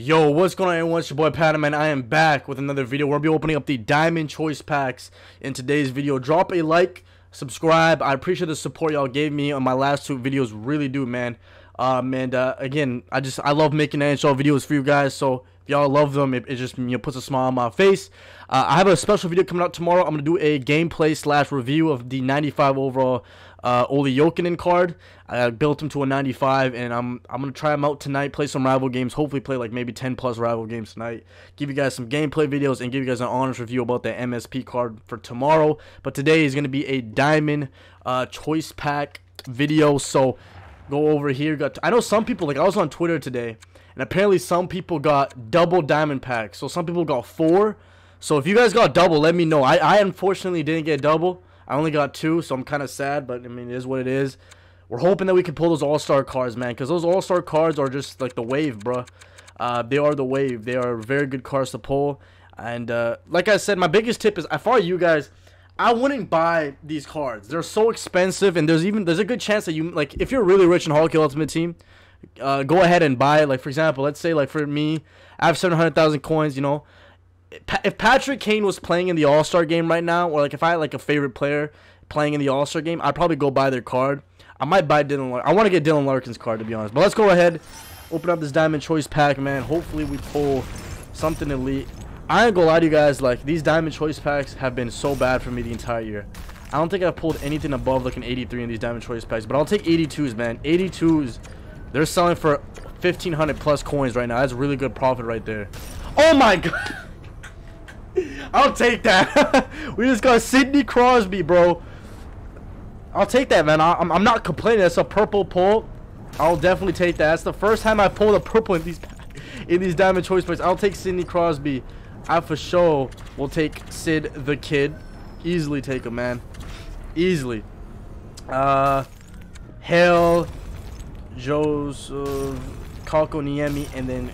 Yo, what's going on everyone, it's your boy Paddaman. I am back with another video. We'll be opening up the Diamond Choice Packs in today's video. Drop a like, subscribe. I appreciate the support y'all gave me on my last two videos. Really do, man. Again, I love making NHL videos for you guys, so if y'all love them, it just, you know, puts a smile on my face. I have a special video coming out tomorrow. I'm going to do a gameplay slash review of the 95 overall Oli Jokinen card. I built him to a 95, and I'm gonna try him out tonight, play some rival games, hopefully play like maybe 10 plus rival games tonight, give you guys some gameplay videos, and give you guys an honest review about the MSP card for tomorrow. But today is gonna be a Diamond Choice Pack video, so go over here. I know some people, like I was on Twitter today, and apparently some people got double Diamond Packs, so some people got 4, so if you guys got double, let me know. I unfortunately didn't get double. I only got 2, so I'm kind of sad, but I mean, it is what it is. We're hoping that we can pull those all-star cards, man, because those all-star cards are just like the wave, bro. They are the wave. They are very good cards to pull. And like I said, my biggest tip is, I follow you guys. I wouldn't buy these cards. They're so expensive, and there's a good chance that you, like, if you're really rich in Hockey Ultimate Team, go ahead and buy it. Like, for example, let's say, like, for me, I have 700,000 coins, you know. If Patrick Kane was playing in the All-Star game right now, or like if I had like a favorite player playing in the All-Star game, I'd probably go buy their card. I might buy Dylan Larkin. I want to get Dylan Larkin's card, to be honest. But let's go ahead, open up this Diamond Choice Pack, man. Hopefully we pull something elite. I ain't gonna lie to you guys, like, these Diamond Choice Packs have been so bad for me the entire year. I don't think I've pulled anything above like an 83 in these Diamond Choice Packs, but I'll take 82s, man. 82s, they're selling for 1,500 plus coins right now. That's a really good profit right there. Oh my god! I'll take that. We just got Sidney Crosby, bro. I'll take that, man. I'm not complaining. That's a purple pull. I'll definitely take that. That's the first time I pulled a purple in these Diamond Choice Packs. I'll take Sidney Crosby. I for sure will take Sid the Kid. Easily take him, man. Easily. Hell, Joseph Kako Niemi, and then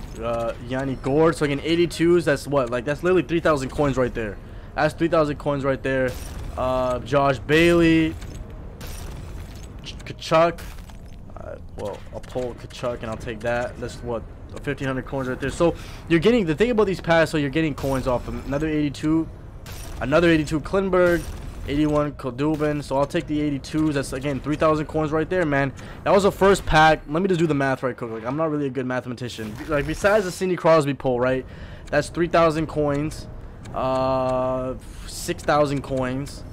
Yanni Gord. So again, 82s, that's what, like, that's literally 3,000 coins right there. That's 3,000 coins right there. Josh Bailey, Kachuk. Well, I'll pull Kachuk and I'll take that. That's what, 1,500 coins right there. So you're getting, the thing about these packs, so you're getting coins off them. Another 82, another 82 Klinberg, 81 Kildovin. So I'll take the 82s. That's again 3,000 coins right there, man. That was the first pack. Let me just do the math right quick. Like, I'm not really a good mathematician. Like, besides the Sidney Crosby pull, right? That's 3,000 coins, 6,000 coins.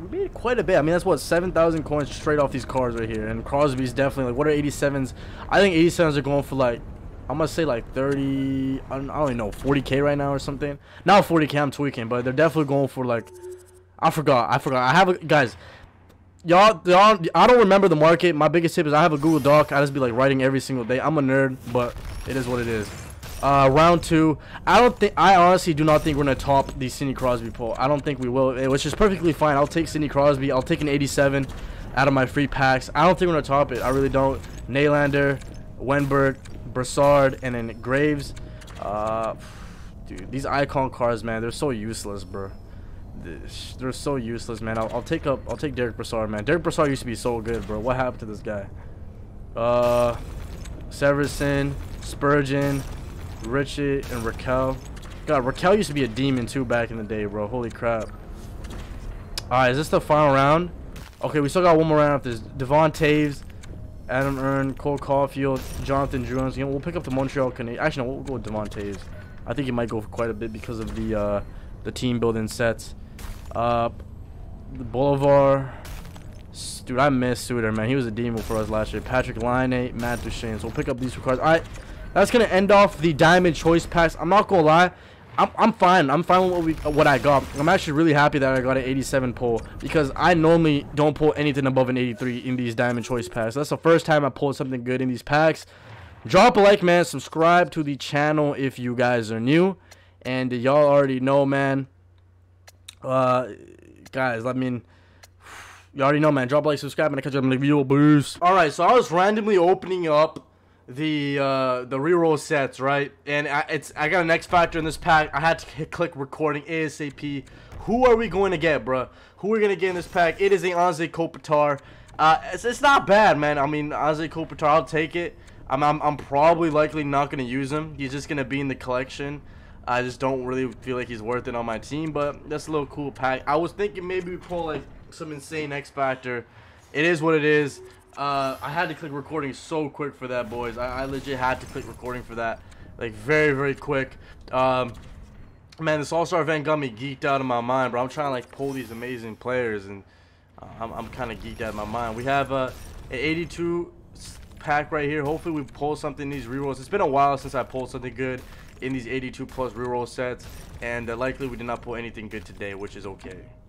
We made quite a bit. I mean, that's what, 7,000 coins straight off these cards right here. And Crosby's definitely, like, what are 87s? I think 87s are going for like, I'm going to say like 30, I don't even know, 40k right now or something. Not 40k, I'm tweaking, but they're definitely going for like, I forgot. I have a, guys, y'all, I don't remember the market. My biggest tip is I have a Google Doc. I just be like writing every single day. I'm a nerd, but it is what it is. Round 2. I honestly do not think we're going to top the Sidney Crosby poll. I don't think we will, which is perfectly fine. I'll take Sidney Crosby. I'll take an 87 out of my free packs. I don't think we're going to top it. I really don't. Nylander, Wenberg, Brassard, and then Graves. Dude, these icon cards, man, they're so useless, bro. They're so useless, man. I'll take Derek Brassard, man. Derek Brassard used to be so good, bro. What happened to this guy? Severson, Spurgeon, Richie and Raquel. God, Raquel used to be a demon too back in the day, bro. Holy crap. Alright, is this the final round? Okay, we still got one more round after this. Devon Taves, Adam Earn, Cole Caulfield, Jonathan Jones. You know, we'll pick up the Montreal Canadiens. Actually, no, we'll go with Devon Taves. I think he might go for quite a bit because of the team building sets. Boulevard. Dude, I miss Suter, man. He was a demon for us last year. Patrick Laine, Matt Duchesne. So we'll pick up these two cards. All right, that's going to end off the Diamond Choice Packs. I'm not going to lie. I'm fine. I'm fine with what I got. I'm actually really happy that I got an 87 pull, because I normally don't pull anything above an 83 in these Diamond Choice Packs. That's the first time I pulled something good in these packs. Drop a like, man. Subscribe to the channel if you guys are new. And y'all already know, man. Guys, I mean, you already know, man. Drop a like, subscribe, and I'll catch you up in the video. Boost. All right, so I was randomly opening up the reroll sets, right? And I got an X Factor in this pack. I had to click recording ASAP. Who are we going to get, bro? Who are we going to get in this pack? It is the Anze Kopitar. It's not bad, man. I mean, Anze Kopitar, I'll take it. I'm probably likely not going to use him. He's just going to be in the collection. I just don't really feel like he's worth it on my team, but that's a little cool pack. I was thinking maybe we pull like some insane X Factor. It is what it is. I had to click recording so quick for that, boys. I legit had to click recording for that, like very quick. Man, this All-Star event got me geeked out of my mind, bro. I'm trying to like pull these amazing players, and I'm kind of geeked out of my mind. We have an 82 pack right here. Hopefully we pull something in these rerolls. It's been a while since I pulled something good in these 82 plus reroll sets, and likely we did not pull anything good today, which is okay.